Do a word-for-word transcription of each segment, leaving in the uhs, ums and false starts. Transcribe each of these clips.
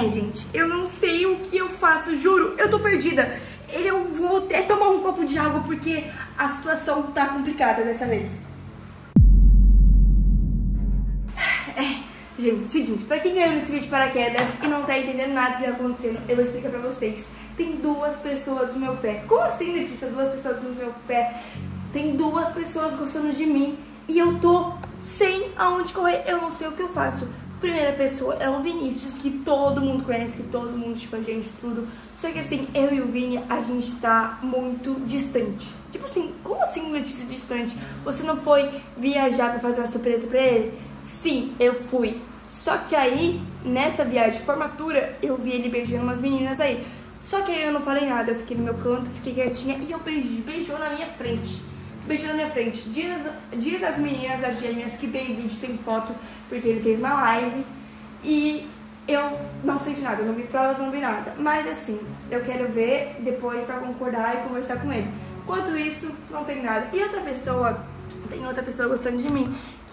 É, gente, eu não sei o que eu faço, juro, eu tô perdida. Eu vou até tomar um copo de água porque a situação tá complicada dessa vez. É, gente, seguinte, pra quem ganhou nesse vídeo de paraquedas e não tá entendendo nada que tá acontecendo, eu vou explicar pra vocês. Tem duas pessoas no meu pé. Como assim, Letícia? Duas pessoas no meu pé? Tem duas pessoas gostando de mim e eu tô sem aonde correr, eu não sei o que eu faço. Primeira pessoa é o Vinícius, que todo mundo conhece, que todo mundo tipo a gente, tudo. Só que assim, eu e o Vini, a gente tá muito distante. Tipo assim, como assim, Letícia, distante? Você não foi viajar pra fazer uma surpresa pra ele? Sim, eu fui. Só que aí, nessa viagem de formatura, eu vi ele beijando umas meninas aí. Só que aí eu não falei nada, eu fiquei no meu canto, fiquei quietinha e eu beijou, beijou na minha frente. Beijou na minha frente. Diz, diz as meninas, as gêmeas, que tem vídeo, tem foto, porque ele fez uma live e eu não sei de nada, eu não vi provas, não vi nada. Mas assim, eu quero ver depois pra concordar e conversar com ele. Enquanto isso, não tem nada. E outra pessoa, tem outra pessoa gostando de mim,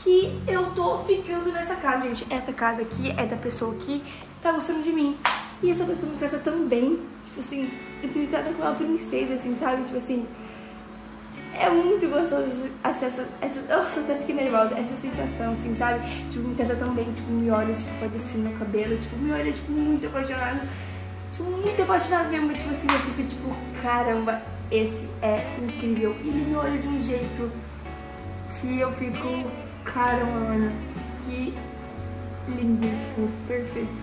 que eu tô ficando nessa casa, gente. Essa casa aqui é da pessoa que tá gostando de mim. E essa pessoa me trata tão bem, tipo assim, me trata como uma princesa, assim, sabe? Tipo assim... É muito gostoso essa, essa, eu até fiquei nervosa, essa sensação, assim, sabe? Tipo, me trata tão bem, tipo, me olha, tipo, pode assim, meu cabelo, tipo, me olha, tipo, muito apaixonado. Tipo, muito apaixonado mesmo, tipo assim, eu fico, tipo, caramba, esse é incrível. E ele me olha de um jeito que eu fico, caramba, mano, que lindo, tipo, perfeito.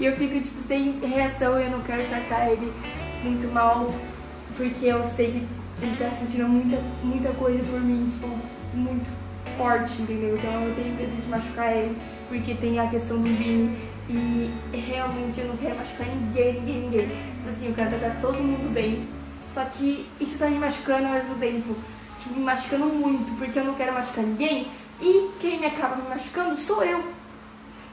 E eu fico, tipo, sem reação, eu não quero tratar ele muito mal, porque eu sei que ele tá sentindo muita, muita coisa por mim, tipo, muito forte, entendeu? Então eu tenho medo de machucar ele, porque tem a questão do Vini e realmente eu não quero machucar ninguém, ninguém, ninguém. Assim, eu quero tratar todo mundo bem, só que isso tá me machucando ao mesmo tempo, tipo, me machucando muito, porque eu não quero machucar ninguém e quem me acaba me machucando sou eu.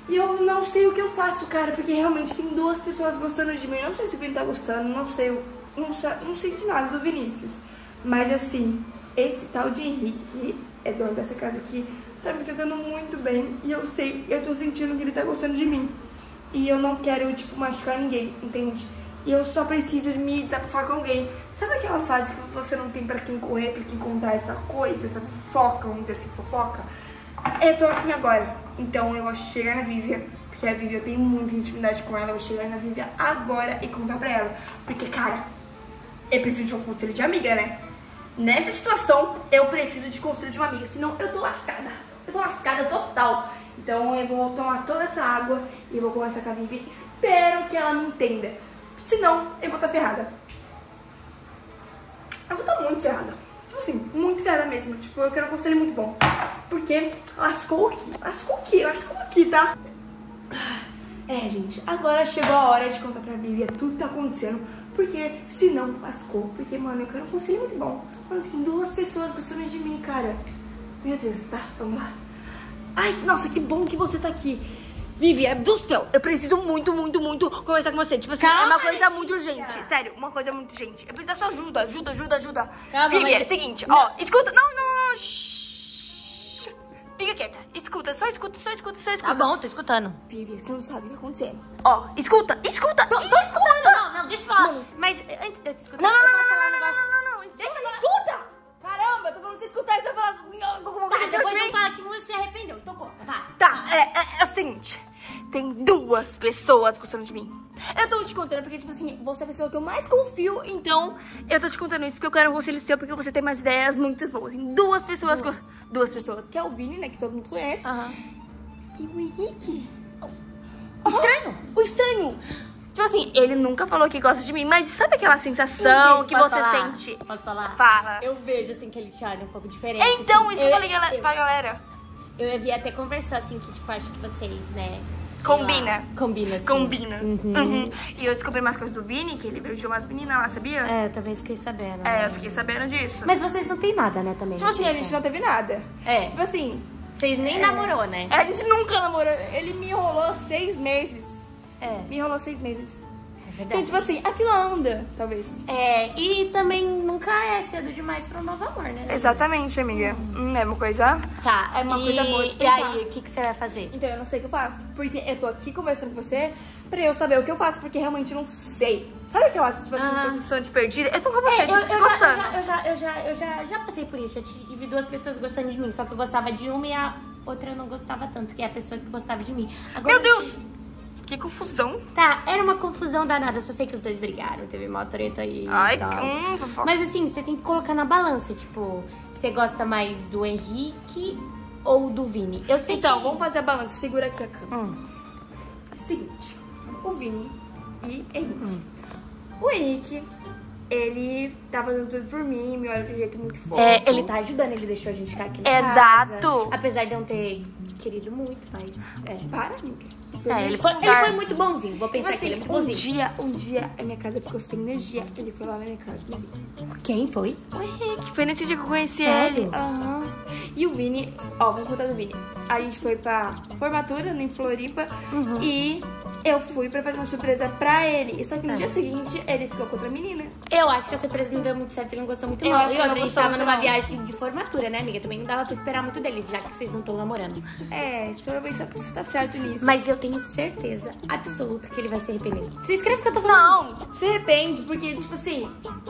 E eu não sei o que eu faço, cara, porque realmente tem duas pessoas gostando de mim. Eu não sei se o Vini tá gostando, não sei, não, não sei de nada do Vinícius. Mas assim, esse tal de Henrique, que é dono dessa casa aqui, tá me tratando muito bem. E eu sei, eu tô sentindo que ele tá gostando de mim. E eu não quero, tipo, machucar ninguém, entende? E eu só preciso me desabafar com alguém. Sabe aquela fase que você não tem pra quem correr, pra quem contar essa coisa, essa fofoca, vamos dizer assim, fofoca? Eu tô assim agora. Então eu vou chegar na Vivian, porque a Vivian eu tenho muita intimidade com ela. Eu vou chegar na Vivian agora e contar pra ela. Porque, cara, eu preciso de um conselho de amiga, né? Nessa situação, eu preciso de conselho de uma amiga, senão eu tô lascada. Eu tô lascada total. Então eu vou tomar toda essa água e vou conversar com a Vivi. Espero que ela me entenda. Senão, eu vou estar ferrada. Eu vou estar muito ferrada. Tipo assim, muito ferrada mesmo. Tipo, eu quero um conselho muito bom. Porque lascou aqui, lascou aqui, lascou aqui, tá? É, gente, agora chegou a hora de contar pra Vivi tudo que tá acontecendo. Porque, se não, lascou. Porque, mano, eu quero um conselho muito bom. Mano, tem duas pessoas gostando de mim, cara. Meu Deus, tá? Vamos lá. Ai, nossa, que bom que você tá aqui. Vivian, do céu, eu preciso muito, muito, muito conversar com você. Tipo assim, calma, é uma coisa muito urgente. Sério, uma coisa muito urgente. Eu preciso da sua ajuda, ajuda, ajuda, ajuda. Calma, Vivian, mas... é o seguinte, não. Ó, escuta. Não, não, não, shhh. Fica quieta, escuta, só escuta, só escuta, só escuta. Tá bom, tô escutando. Vivian, você não sabe o que tá acontecendo. Ó, escuta, escuta, tô, tô escuta. escutando. Não, deixa eu falar. Não. Mas antes de eu te escutar... Não, não, não, não, não, não, não, não, não, não. Deixa eu falar. Escuta! Caramba, eu tô falando de você escutar e você vai falar alguma coisa. Tá, depois não fala que você se arrependeu. Então conta, tá? Tá, é, é, é o seguinte. Tem duas pessoas gostando de mim. Eu tô te contando porque, tipo assim, você é a pessoa que eu mais confio. Então, eu tô te contando isso porque eu quero um conselho seu. Porque você tem umas ideias muito boas. Tem duas pessoas... Duas, duas pessoas. Que é o Vini, né? Que todo mundo conhece. Uhum. E o Henrique. O estranho. Oh, o estranho. Tipo assim, ele nunca falou que gosta de mim, mas sabe aquela sensação Sim, que você falar, sente? Pode falar? Fala. Eu vejo, assim, que ele te olha um pouco diferente. Então, assim, isso eu, eu falei eu, pra galera. Eu havia até conversar, assim, que tipo, acho que vocês, né? Combina. Lá, combina, assim. Combina. Uhum. Uhum. E eu descobri mais coisas do Vini, que ele beijou umas meninas lá, sabia? É, eu também fiquei sabendo. É, né? Eu fiquei sabendo disso. Mas vocês não tem nada, né, também? Tipo assim, a gente não teve nada. É. Tipo assim... Vocês nem é. namorou, né? A gente nunca namorou. Ele me enrolou seis meses. É. Me enrolou seis meses. É. verdade. Então, tipo assim, a fila anda, talvez. É, e também nunca é cedo demais pra um novo amor, né? Exatamente, amiga. Hum. Não é uma coisa... Tá, é uma e... coisa boa de pensar. E aí, o que, que você vai fazer? Então, eu não sei o que eu faço. Porque eu tô aqui conversando com você pra eu saber o que eu faço, porque realmente não sei. Sabe o que eu acho? Tipo assim, ah. sensação de perdida. Eu tô com você, é, tipo, eu, eu desgostando. Já, eu já, eu já, eu já, já passei por isso. Já tive duas pessoas gostando de mim, só que eu gostava de uma e a outra eu não gostava tanto, que é a pessoa que gostava de mim. Agora, meu Deus! Que confusão. Tá, era uma confusão danada. Só sei que os dois brigaram, teve uma treta aí. Ai, hum, fofoca. Mas assim, você tem que colocar na balança, tipo, você gosta mais do Henrique ou do Vini? Eu sei então, que... vamos fazer a balança. Segura aqui a câmera. Hum. Seguinte, o Vini e Henrique. Hum. O Henrique, ele tá fazendo tudo por mim, me olha de um jeito muito forte. É, ele tá ajudando, ele deixou a gente ficar aqui na casa. Exato. Apesar de não ter querido muito, mas... É, para, amiga. É, ele, foi, ele foi muito bonzinho, vou pensar assim, que ele é muito bonzinho. Um dia, um dia, a minha casa ficou sem energia, ele foi lá na minha casa. Quem foi? O Henrique, foi nesse dia que eu conheci. Sério? Ele. Uhum. E o Vini, ó, vamos contar do Vini. A gente foi pra formatura, em Floripa, uhum. e... eu fui pra fazer uma surpresa pra ele. Só que no é. dia seguinte, ele ficou com outra menina. Eu acho que a surpresa não deu muito certo, ele não gostou muito. Eu mal. E outra, a gente tava numa não. viagem de formatura, né, amiga? Também não dava pra esperar muito dele, já que vocês não estão namorando. É, se eu pensar que você tá certo nisso. Mas eu tenho certeza absoluta que ele vai se arrepender. Você escreve o que eu tô falando? Não, se arrepende, porque, tipo assim,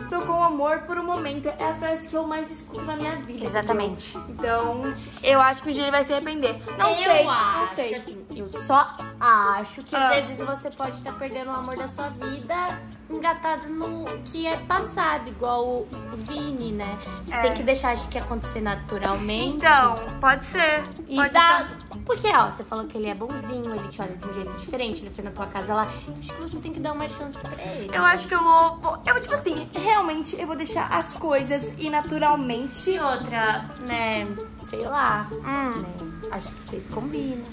trocou o amor por um momento. É a frase que eu mais escuto na minha vida. Exatamente. Entendeu? Então, eu acho que um dia ele vai se arrepender. Não eu sei, acho, não sei. Assim, eu só acho que... Ah. Às vezes você pode estar perdendo o amor da sua vida engatado no que é passado, igual o Vini, né? Você é. tem que deixar, acho que, acontecer naturalmente. Então, pode ser. E pode dá... ser. Porque, ó, você falou que ele é bonzinho, ele te olha de um jeito diferente, ele foi na tua casa lá. Acho que você tem que dar uma chance pra ele. Eu acho que eu vou... Eu, tipo assim, realmente eu vou deixar as coisas e naturalmente... E outra, né? Sei lá. Hum. Né? Acho que vocês combinam.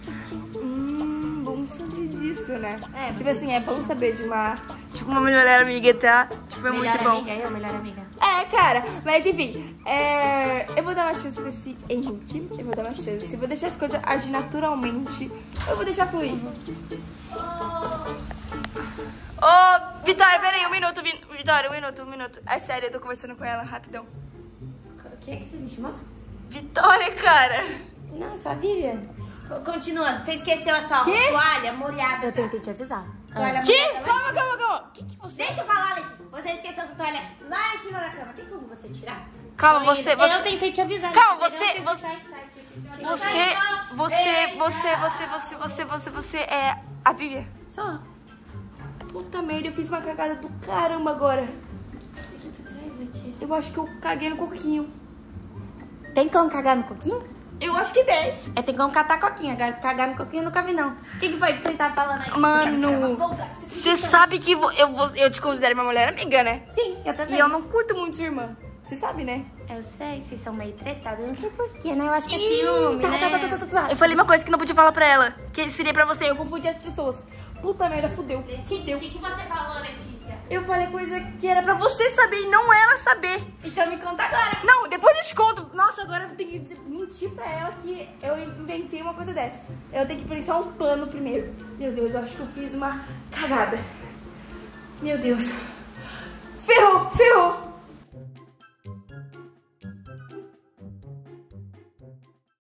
Hum, bom saber disso, né? É, tipo assim, é bom saber de uma... Tipo, uma melhor amiga, tá? Tipo, é melhor muito bom. Melhor amiga, eu, melhor amiga. É, cara. Mas, enfim. É... Eu vou dar uma chance pra esse Henrique. Eu vou dar uma chance. Eu vou deixar as coisas agir naturalmente. Eu vou deixar fluir. Ô, oh, Vitória, peraí. Um minuto, vi... Vitória. Um minuto, um minuto. É sério, eu tô conversando com ela. Rapidão. Quem é que você me chamou? Vitória, cara. Não, só a Vivian. Continuando, você esqueceu essa que? toalha molhada. Eu tentei te avisar. Toalha que? Molhada, calma, calma, calma. Que que você... Deixa eu falar, Letícia. Você esqueceu essa toalha lá em cima da cama. Tem como você tirar? Calma, eu você, você... Eu tentei te avisar. Calma, você... Você, você, sai, sai, sai, você, sai, você, sai, você, você, você, você, você, você é a Vivian? Só. Puta merda, eu fiz uma cagada do caramba agora. O que, que tu fez, Letícia? Eu acho que eu caguei no coquinho. Tem como cagar no coquinho? Eu acho que tem. É, tem como catar coquinha. Cagar no coquinho eu nunca vi, não. O que, que foi que você estava falando aí? Mano, você sabe que eu, eu te considero minha mulher amiga, né? Sim, eu também. E eu não curto muito sua irmã. Você sabe, né? Eu sei, vocês são meio tretadas. Eu não sei porquê, né? Eu acho que é ciúme, tá, né? Tá, tá, tá, tá, tá. Eu falei uma coisa que não podia falar pra ela. Que seria pra você. Eu confundi as pessoas. Puta merda, fudeu. Letícia, o que, que você falou, Letícia? Eu falei coisa que era pra você saber e não ela saber. Então me conta agora. Não, depois eu te conto. Nossa, agora eu tenho que mentir pra ela que eu inventei uma coisa dessa. Eu tenho que pensar um pano primeiro. Meu Deus, eu acho que eu fiz uma cagada. Meu Deus. Ferrou, ferrou.